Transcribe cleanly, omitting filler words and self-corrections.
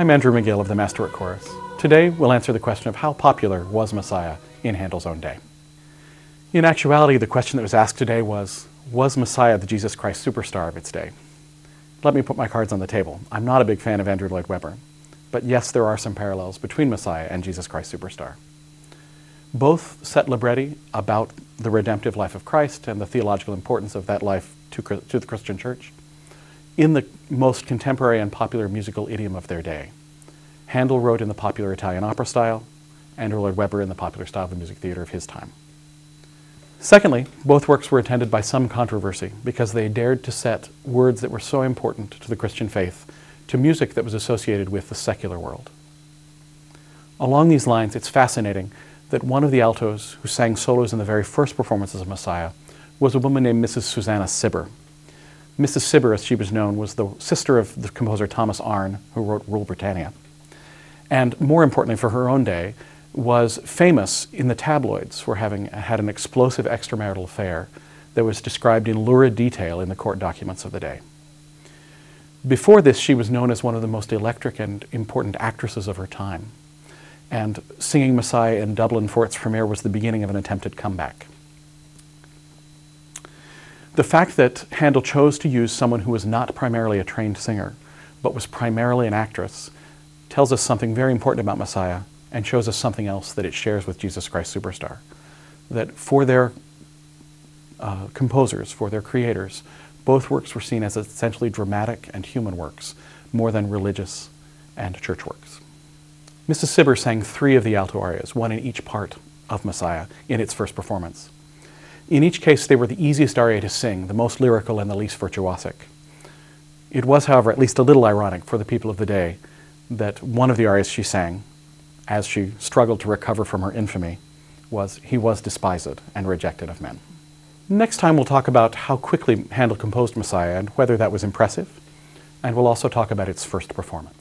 I'm Andrew McGill of the Masterwork Chorus. Today we'll answer the question of how popular was Messiah in Handel's own day. In actuality, the question that was asked today was Messiah the Jesus Christ Superstar of its day? Let me put my cards on the table. I'm not a big fan of Andrew Lloyd Webber, but yes, there are some parallels between Messiah and Jesus Christ Superstar. Both set libretti about the redemptive life of Christ and the theological importance of that life to the Christian church in the most contemporary and popular musical idiom of their day. Handel wrote in the popular Italian opera style, Andrew Lloyd Webber in the popular style of the music theater of his time. Secondly, both works were attended by some controversy because they dared to set words that were so important to the Christian faith to music that was associated with the secular world. Along these lines, it's fascinating that one of the altos who sang solos in the very first performances of Messiah was a woman named Mrs. Susannah Cibber. Mrs. Cibber, as she was known, was the sister of the composer Thomas Arne, who wrote Rule Britannia, and more importantly for her own day, was famous in the tabloids for having had an explosive extramarital affair that was described in lurid detail in the court documents of the day. Before this, she was known as one of the most electric and important actresses of her time. And singing Messiah in Dublin for its premiere was the beginning of an attempted comeback. The fact that Handel chose to use someone who was not primarily a trained singer, but was primarily an actress, tells us something very important about Messiah and shows us something else that it shares with Jesus Christ Superstar. That for their composers, for their creators, both works were seen as essentially dramatic and human works, more than religious and church works. Mrs. Cibber sang three of the alto arias, one in each part of Messiah, in its first performance. In each case, they were the easiest aria to sing, the most lyrical and the least virtuosic. It was, however, at least a little ironic for the people of the day that one of the arias she sang, as she struggled to recover from her infamy, was "He was despised and rejected of men." Next time we'll talk about how quickly Handel composed Messiah and whether that was impressive, and we'll also talk about its first performance.